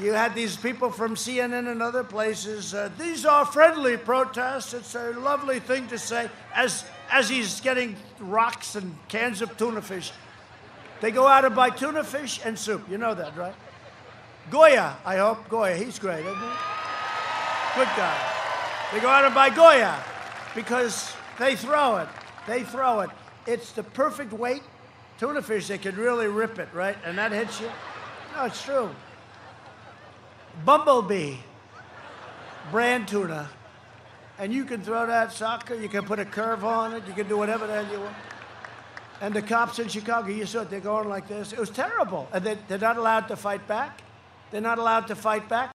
You had these people from CNN and other places. These are friendly protests. It's a lovely thing to say. As he's getting rocks and cans of tuna fish, they go out and buy tuna fish and soup. You know that, right? Goya, I hope. Goya, he's great, isn't he? Good guy. They go out and buy Goya because they throw it. They throw it. It's the perfect weight. Tuna fish, they could really rip it, right? And that hits you. No, it's true. Bumblebee, brand tuna. And you can throw that soccer, you can put a curve on it, you can do whatever the hell you want. And the cops in Chicago, you saw it, they're going like this. It was terrible. And they're not allowed to fight back. They're not allowed to fight back.